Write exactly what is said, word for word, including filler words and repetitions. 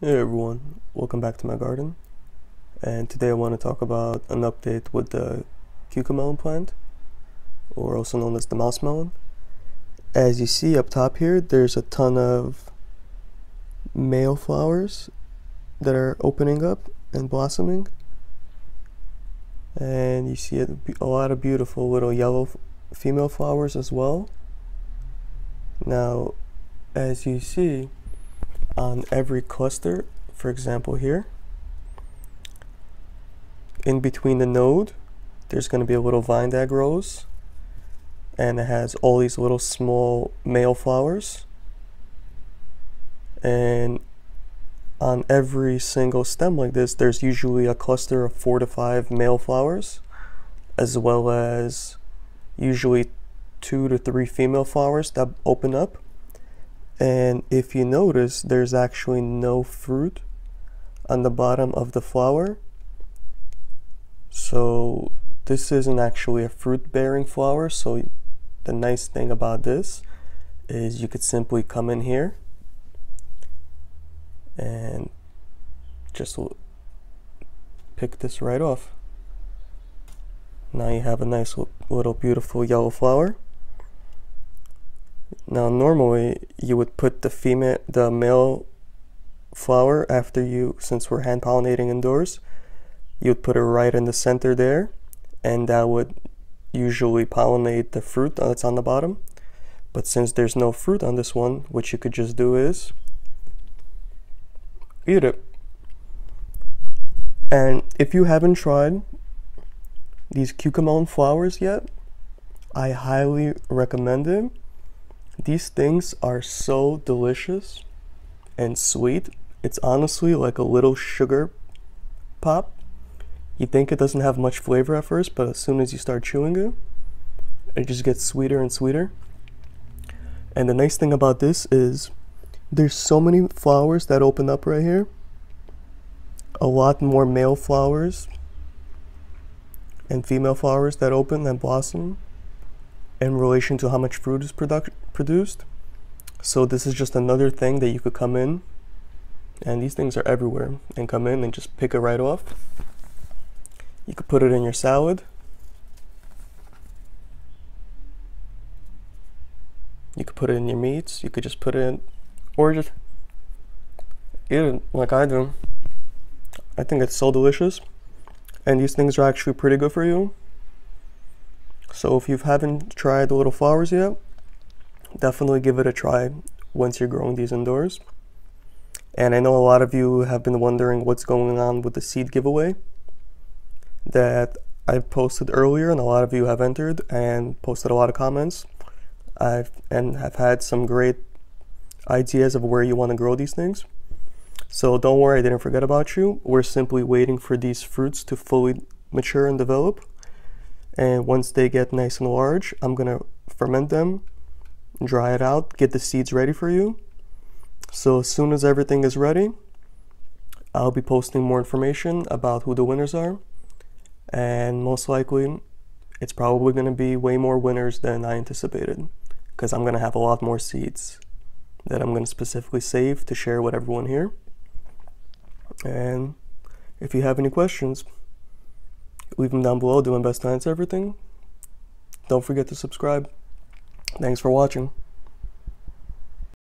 Hey everyone, welcome back to my garden, and today I want to talk about an update with the cucamelon plant, or also known as the mouse melon. As you see up top here, there's a ton of male flowers that are opening up and blossoming, and you see a lot of beautiful little yellow female flowers as well. Now, as you see on every cluster, for example here, in between the node, there's going to be a little vine that grows, and it has all these little small male flowers, and on every single stem like this, there's usually a cluster of four to five male flowers, as well as usually two to three female flowers that open up. And if you notice, there's actually no fruit on the bottom of the flower, so this isn't actually a fruit bearing flower. So the nice thing about this is you could simply come in here and just pick this right off. Now you have a nice little beautiful yellow flower. Now normally you would put the female, the male flower after you, since we're hand pollinating indoors, you'd put it right in the center there, and that would usually pollinate the fruit that's on the bottom. But since there's no fruit on this one, what you could just do is eat it. And if you haven't tried these cucamelon flowers yet, I highly recommend them. These things are so delicious and sweet. It's honestly like a little sugar pop. You think it doesn't have much flavor at first, but as soon as you start chewing it, it just gets sweeter and sweeter. And the nice thing about this is there's so many flowers that open up right here. A lot more male flowers and female flowers that open and blossom in relation to how much fruit is produced. So this is just another thing that you could come in, and these things are everywhere, and come in and just pick it right off. You could put it in your salad. You could put it in your meats. You could just put it in, or just eat it like I do. I think it's so delicious, and these things are actually pretty good for you. So if you haven't tried the little flowers yet, definitely give it a try once you're growing these indoors. And I know a lot of you have been wondering what's going on with the seed giveaway that I posted earlier, and a lot of you have entered and posted a lot of comments. I've and have had some great ideas of where you want to grow these things. So don't worry, I didn't forget about you. We're simply waiting for these fruits to fully mature and develop. And once they get nice and large, I'm gonna ferment them, dry it out, get the seeds ready for you. So as soon as everything is ready, I'll be posting more information about who the winners are, and most likely it's probably gonna be way more winners than I anticipated, because I'm gonna have a lot more seeds that I'm gonna specifically save to share with everyone here. And if you have any questions, leave them down below. Do my best to answer everything. Don't forget to subscribe. Thanks for watching.